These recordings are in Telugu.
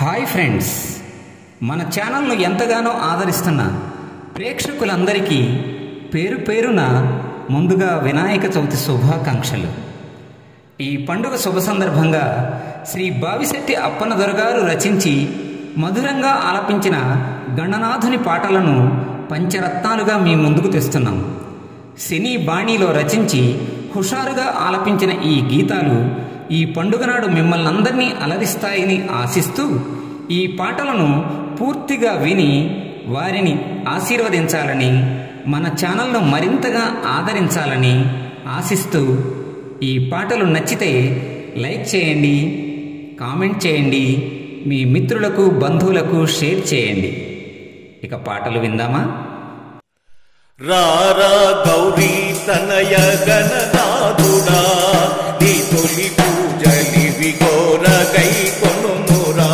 హాయ్ ఫ్రెండ్స్, మన ఛానల్ను ఎంతగానో ఆదరిస్తున్న ప్రేక్షకులందరికీ పేరు పేరున ముందుగా వినాయక చవితి శుభాకాంక్షలు. ఈ పండుగ శుభ సందర్భంగా శ్రీ బావిశెట్టి అప్పన్నదొర గారు రచించి మధురంగా ఆలపించిన గణనాథుని పాటలను పంచరత్నాలుగా మీ ముందుకు తెస్తున్నాం. సినీ బాణీలో రచించి హుషారుగా ఆలపించిన ఈ గీతాలు ఈ పండుగ నాడు మిమ్మల్ని అందరినీ అలరిస్తాయని ఆశిస్తూ ఈ పాటలను పూర్తిగా విని వారిని ఆశీర్వదించాలని, మన ఛానల్ను మరింతగా ఆదరించాలని ఆశిస్తూ, ఈ పాటలు నచ్చితే లైక్ చేయండి, కామెంట్ చేయండి, మీ మిత్రులకు బంధువులకు షేర్ చేయండి. ఇక పాటలు విందామా? రారా గౌరీ తనయ గణనాథుడా, నీ తొలి పూజలివి గోర గై కొనురా.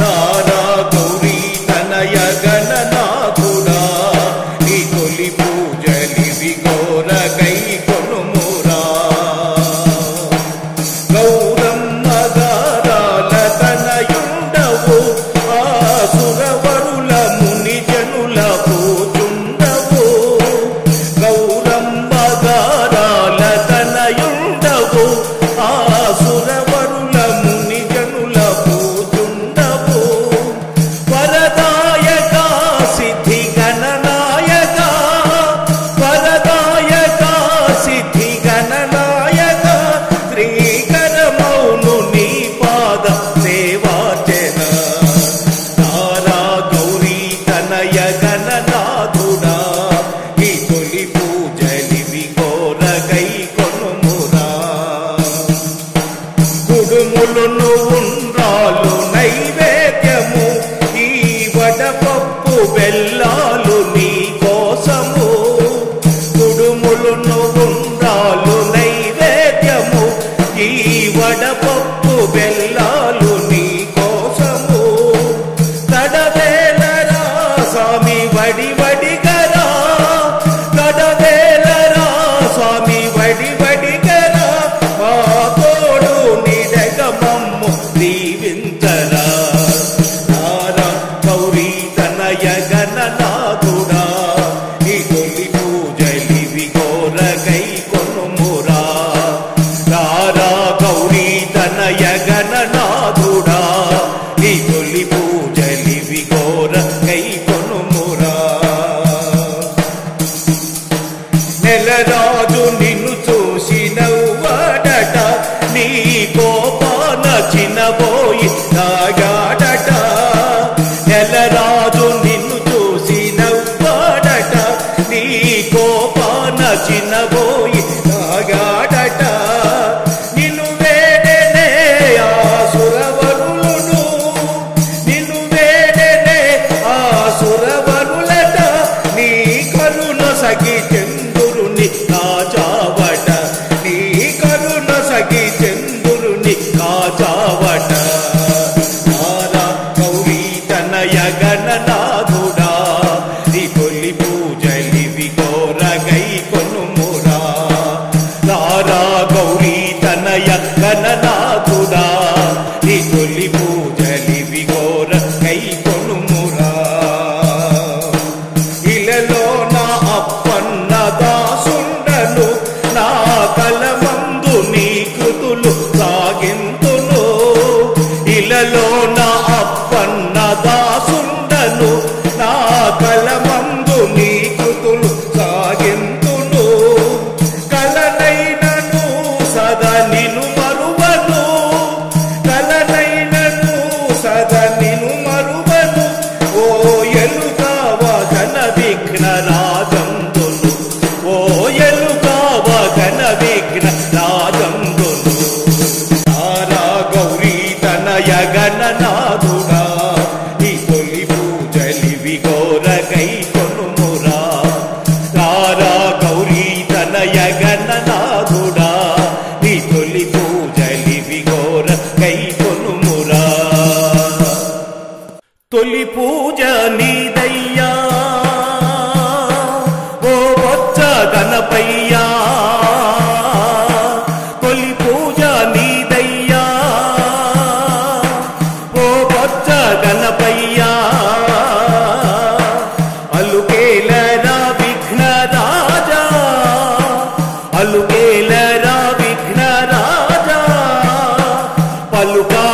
రారా గౌరీ తనయ గణనాథుడా, నీ తొలి పూజలివి గోర గై కొనురా. గౌరమ్మ గారాల తనయుండవు, ఆ సురవరుల ముని జనుల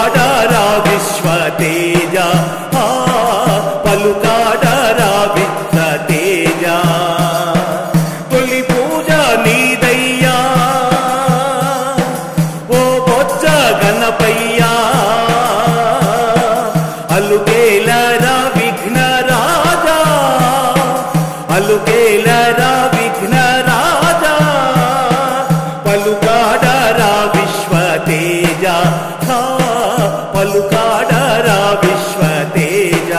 పలుకాడరా విశ్వతేజ పలుకాడరా విశ్వతేజ తొలి పూజ నీదయ్యా ఓ బొజ్జ గణపయ్య అలుకేలరా విఘ్న రాజా అలుకేలరా విఘ్న రాజా పలుకాడరా విశ్వతేజ పలుకాడరా విశ్వతేజ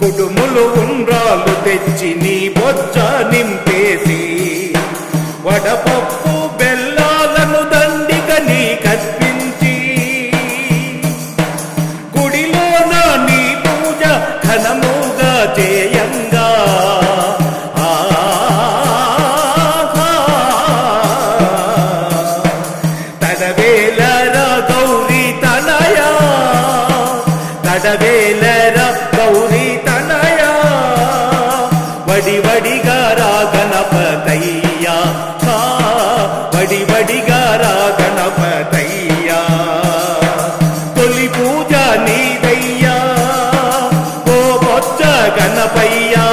కుడుములు ఉండ్రాలు తెచ్చి నీ బొజ్జ నింపేసి వడపప్పు బెల్లాలను దండిక నీ కర్పించి గుడిలోన నీ పూజ ఘనముగా చేయంగా తడవేలరా గౌరీ తనయా వడివడిగా రా గణపతయ్యా వడివడిగా రా గణపతయ్యా తొలి పూజ నీదయ్యా ఓ బొజ్జ గణపయ్యా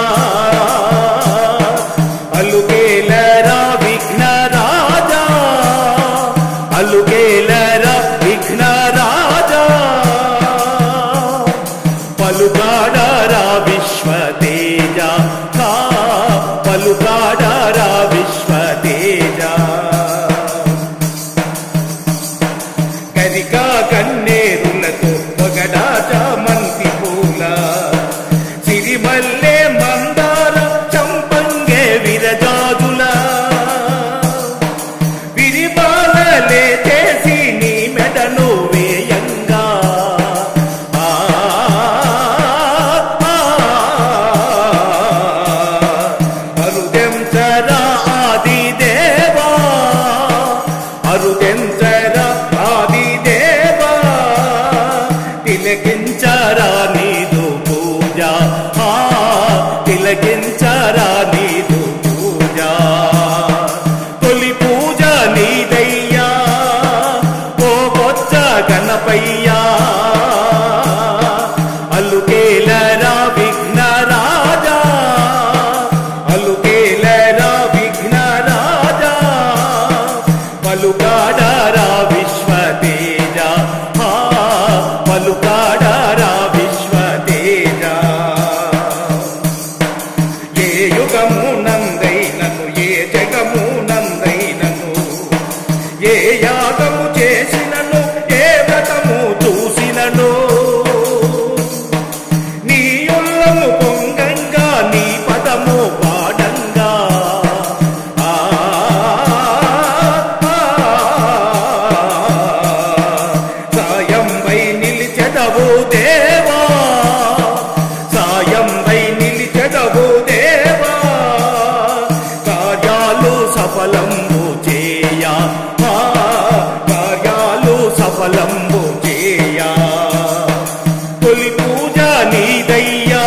అలుకేలరా విఘ్న రాజా అలుకేలరా విఘ్న రాజా పలుకాడరా విశ్వతేజ పలుకాడరా విశ్వతేజ కరికా కన్నేరులతో పొగడాచామంతి పూల సిరిమల్లె మందార చంపంగే విరజాజుల విరిబాలలే చేసి నీ మెడను వేయంగా అరుదెంచరా ఆదిదేవా తిలకించరా నీదు పూజ తిలకించరా నీదు పూజ తొలి పూజ నీదయ్యా ఓ బొజ్జ గణపయ్యా అలుకేలరా విఘ్న రాజా అలుకేలరా విఘ్న రాజా పలుకాడరా విశ్వతేజ పలుకాడరా విశ్వతేజ ఏ యుగము నందైనను ఏ జగము నందైనను ఏ యాగము చేసినను ఏ వ్రతము చూసినను నీ ఉల్లము పొంగంగా నీ పదము పాడంగా సాయంపై నిలిచెదవు దేవా సాయంపై నిలిచెదవు దేవా కార్యాలు సఫలంబు చేయ కార్యాలు సఫలంబు చేయ తొలి పూజ నీదయ్యా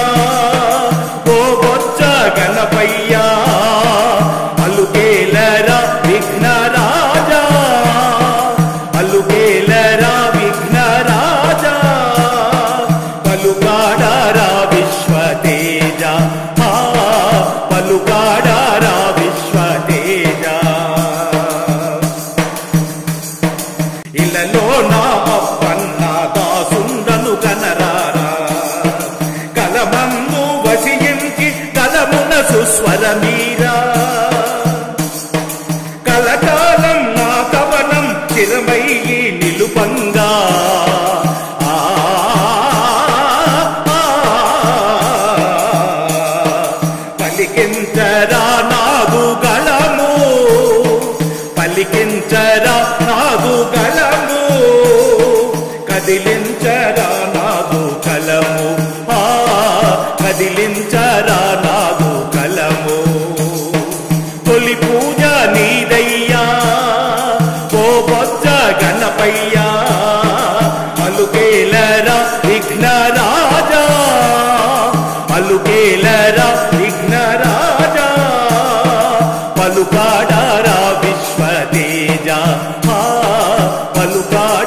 ఓ బొజ్జ గణపయ్యా అలుకేలరా విఘ్న రాజా అలుకేలరా విఘ్న రాజా పలుకాడరా విశ్వతేజ పలుకాడరా విశ్వతేజ ఇలలో నా అప్పన్న దాసుండను కనరారా కలమందు వసించి కలమున సుస్వరమీరా కలకాలం నా కవనం చిరమయ్యి నిలుపంగా పలికించరా నాదు గళము పలికించరా నాదు గళము కదిలించరా నాదు కలము కదిలించరా నాదు కలము తొలి పూజ నీదయ్యా ఓ బొజ్జ గణపయ్యా అలుకేలరా విఘ్న రాజా అలుకేలరా విఘ్న రాజా పలుకాడరా విశ్వతేజ పలుకాడ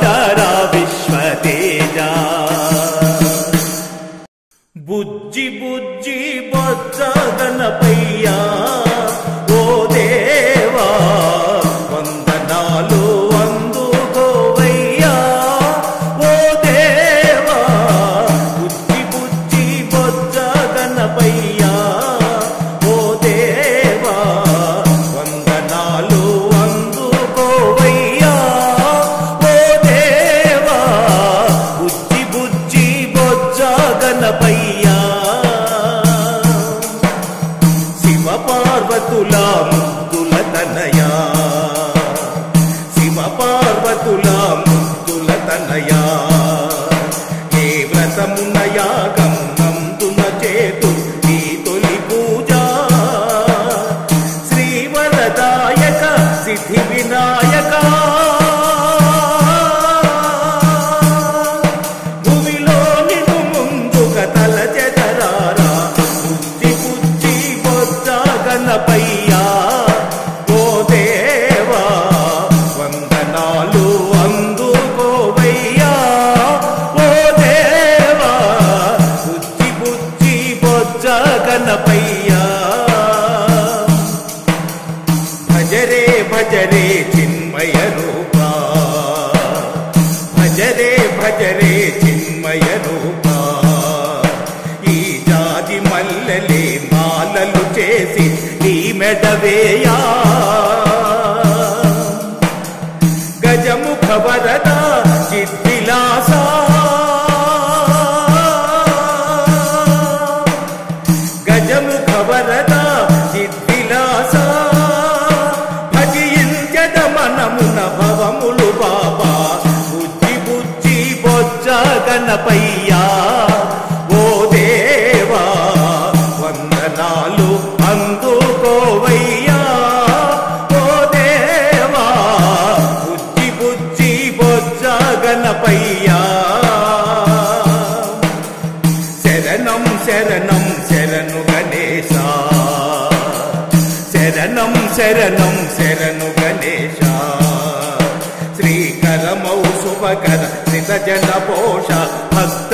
ఉన్నయా నీ వ్రతమున్నయా గమ్మందున చేతు నీ తొలి పూజ శ్రీ వరదాయక సిద్ధి వినాయక భూమిలో నిన్ను ముందుగా తలచెదరారా బుద్ధి బుద్ధి బొత్సా గణపయ్యా గణపయ్యా భజరే భజరే చిన్మయ రూపా భజరే భజరే చిన్మయ రూపా ఈ జాజి మల్లెలే మాలలు చేసి నీ మెడవేయా గజముఖ వరద చిద్విలాసా గజముఖ వరద చిద్విలాస భజించద మనమున భవములు బాబా బుద్ధి బుద్ధి బొజ్జ గణపయ్యా ఓ దేవా వందనాలు అందుకోవయ్యా ఓ దేవా బుద్ధి బుద్ధి బొజ్జ గణపయ్యా శరణం శరణం శరణు గణేశ శరణం శరణం శరణు గణేశ శ్రీకరమౌ శుభకర శ్రీతజన పోష భక్త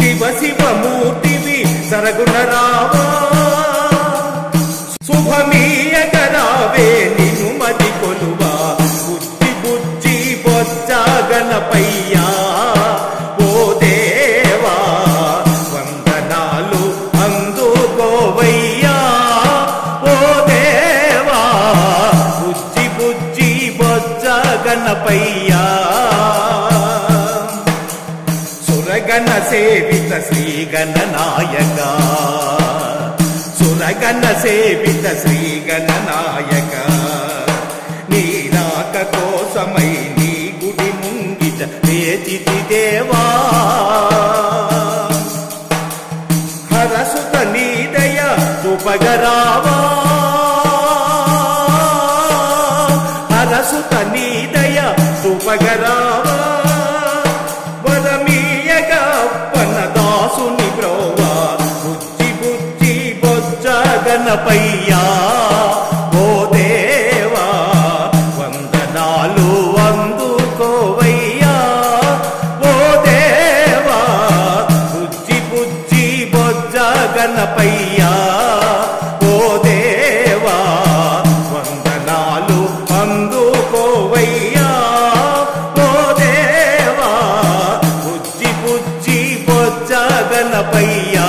శివ శివ మూర్తివి సరగుణరావా శుభమీయగరావే నిను మది కొలువా బుద్ధి బుద్ధి బొజ్జ గణపయ్యా ఓ దేవా వందనాలు అందుకోవయ్యా ఓ దేవా బుద్ధి బుద్ధి బొజ్జ గణపయ్యా సురగణ సేవిత శ్రీ గణనాయక గణ సేవిత శ్రీ గణనాయక నీ రాక కోసమై నీ గుడి ముంగిట వేచితి దేవా హరసుత నీ దయ చూపగరావా హరసుత నీ దయ చూపగరావా వరమీయగప్పన దాసుని బ్రోవా గణపయ్యా ఓ దేవా వందనాలు అందుకోవయ్యా ఓ దేవా బుజ్జి బుజ్జి బొజ్జ గణపయ్యా ఓ దేవా వందనాలు అందుకోవయ్యా ఓ దేవా బుజ్జి బుజ్జి బొజ్జ గణపయ్యా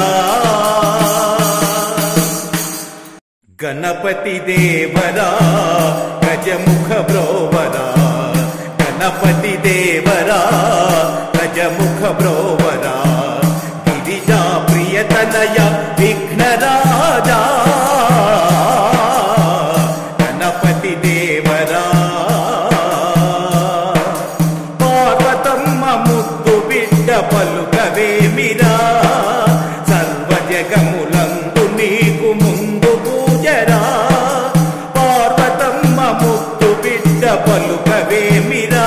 గణపతి దేవరా గజముఖ బ్రోవరా గణపతి దేవరా గజముఖ బ్రోవరా గిరిజా ప్రియతనయ విఘ్నరాజా గణపతి దేవరా పార్వతమ్మ ముద్దు బిడ్డ పలుకవేమిరా సర్వజగములందు నీకు ముందు పార్వతమ్మ ముద్దు బిడ్డ పలుకవేమిరా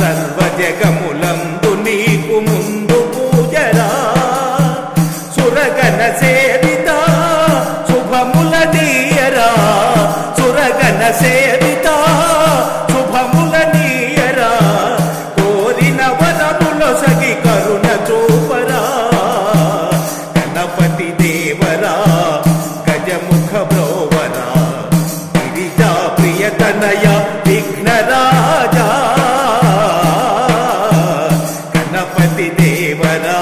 సర్వజగములందు నీకు ముందు పూజరా సురగణ సేవిత శుభముల నీయరా సురగణ సేవిత శుభముల నీయరా కోరిన వరములొసగి కరుణ చూపరా గణపతి దేవరా బ్రోవరా గిరిజా ప్రియతనయ విఘ్నరాజా గణపతి దేవరా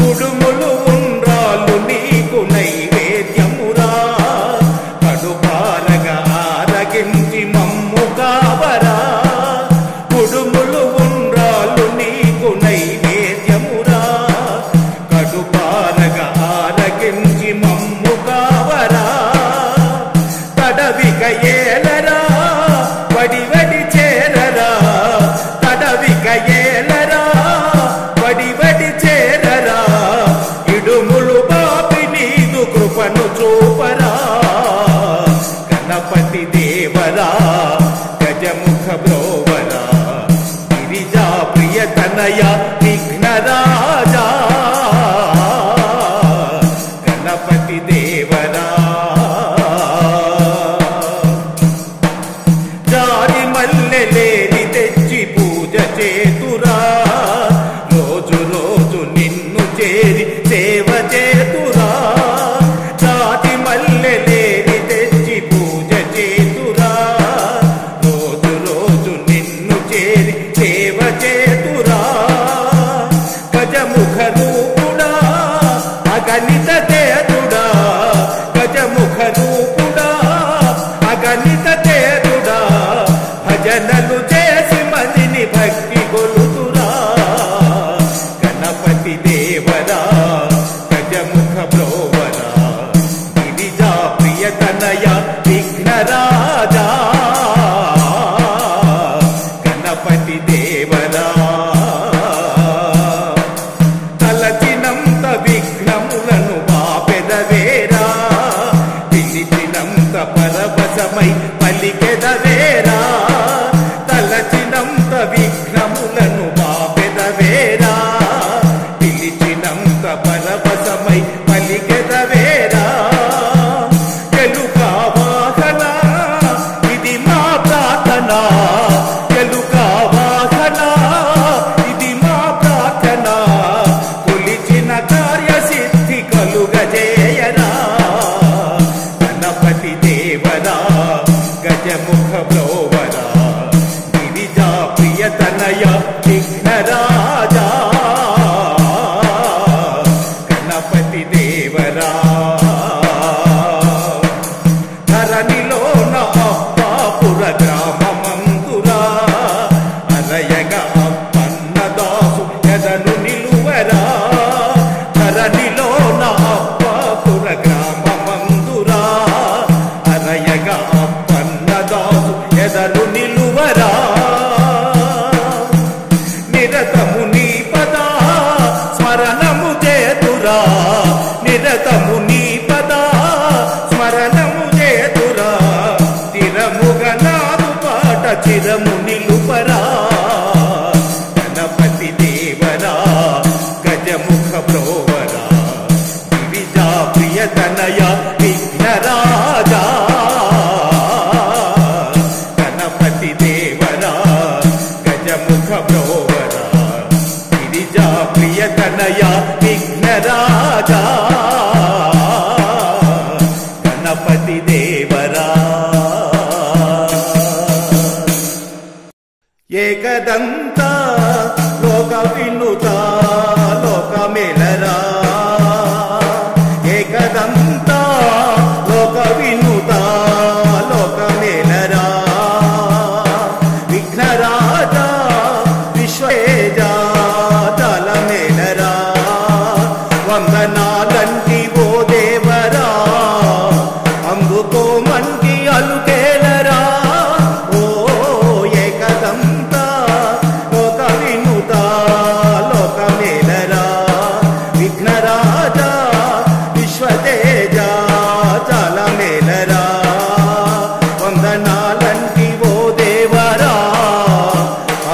కుడుములు ఉండ్రాలు నీకు నైవేద్యమురా కడుపాలగా ఆరగించి మమ్ము కావరా కుడుములు ఉండ్రాలు నీకు నైవేద్యమురా रणया विघ्नराजा गणपति देवरा जारी मल्ले लेनी तेजी पूज चेतुरा रोजु रोजु निन्नु चेरी सेव चेतुरा जारी मल्ले लेनी तेजी पूज चेतुरा रोजु रोजु निन्नु चेरी सेव चेतुरा गजमुख रूपुड़ा अगणित तेरुड़ा गजमुख रूपुड़ा अगणित तेरुड़ा भजनलु चेसि मदिनि भक्ति गोलुतुरा गणपति देवरा गजमुख ब्रोवरा गिरिजा प्रिय तनया विघ्नराजा गणपति देवरा తలచినంత విఘ్నములను బాపెదవేరా పిలిచినంత పరవశమై పలికెదవేరా తలచినంత విఘ్నములను బాపెదవేరా పిలిచినంత పరవశమై పలికెదవేరా గెలుక వాహన ఇది మా ప్రార్థన ब्रोवरा गिरिजा प्रिय तनया विघ्नराजा गणपति देवरा धरणिलोन अप्पापुर ग्राममंतुरा अलयगा अप्पन्नदासु यदनु निलुवरा धरणिलोन अप्पापुर ग्राममंतुरा अलयगा ఎదను నిలువరా నిరతము నీ పద స్మరణము చేతురా నిరతము నీ పద స్మరణము చేతురా తిరముగ నాదు పాట చిరము నిలుపరా గణపతి దేవరా గజముఖ బ్రోవరా గిరిజా ప్రియ తనయా విఘ్నరాజా ప్రియ తనయా విఘ్నరాజా గణపతి దేవరా ఏకదంత లోక వినుత లోకమేలరా ఏకదంత లోక వినుత లోకమేలరా విఘ్నరాజా విశ్వేజా వందనాలంటి ఓ దేవరా అందుకోమంటి అలుకేలరా ఓ ఏకదంత లోక వినుత లోకమేలరా విఘ్నరాజా విశ్వతేజ చాలమేలరా వందనాలంటి ఓ దేవరా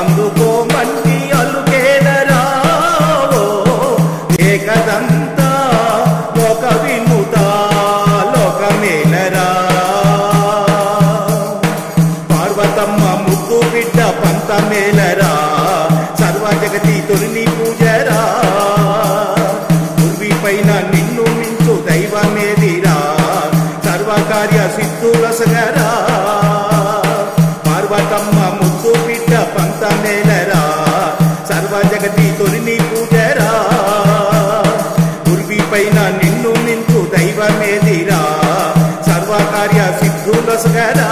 అందుకోమంటి అలుకేలరా ఓ ఏకదంత మేలరా సర్వ జగతి తొలిని పూజరా పూర్వి పైన నిన్ను మించు దైవమేదిరా సర్వకార్య సిద్ధుల సగరా పార్వతమ్మ ముద్దు బిడ్డ పంత మేలరా సర్వ జగతి తొలిని పూజరా పూర్వి పైన నిన్ను మించు దైవమేదిరా సర్వకార్య సిద్ధుల సగరా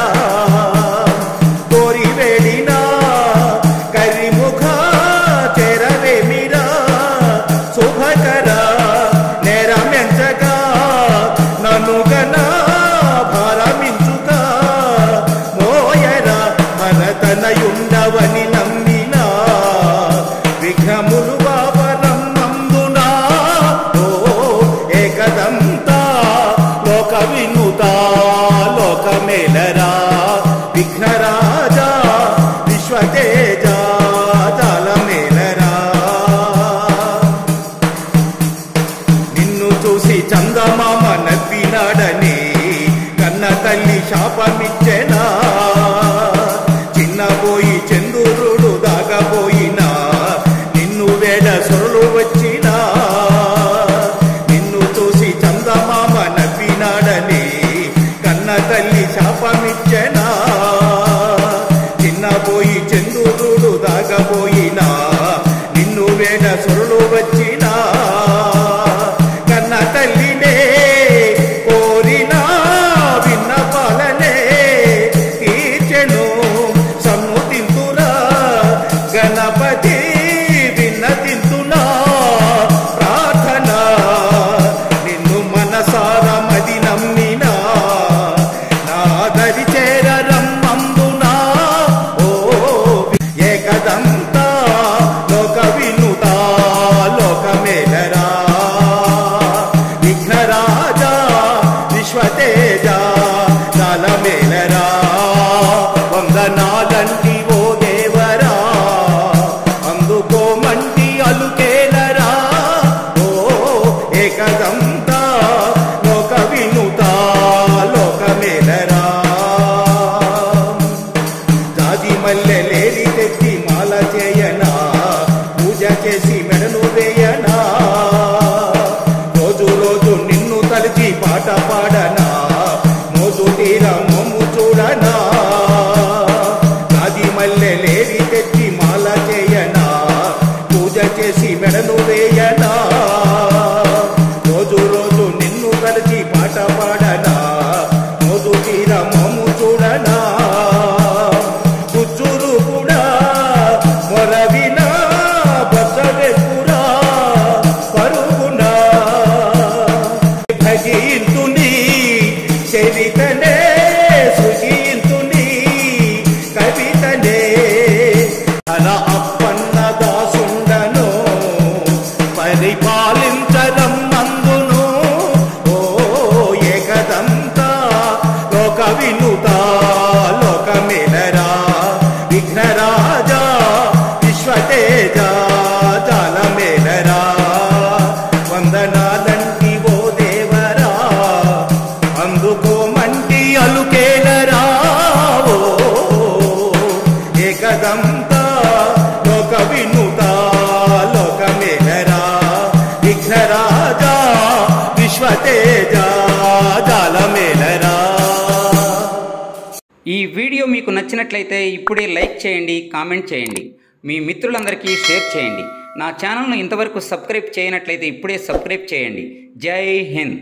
తనయుండవని నమ్మినా విఘ్నములు వాపనమ్మందునా ఓ ఏకదంత లోక వినుత లోకమేలరా ఈ వీడియో మీకు నచ్చినట్లయితే ఇప్పుడే లైక్ చేయండి, కామెంట్ చేయండి, మీ మిత్రులందరికీ షేర్ చేయండి. నా ఛానల్ను ఇంతవరకు సబ్స్క్రైబ్ చేయనట్లయితే ఇప్పుడే సబ్స్క్రైబ్ చేయండి. జై హింద్.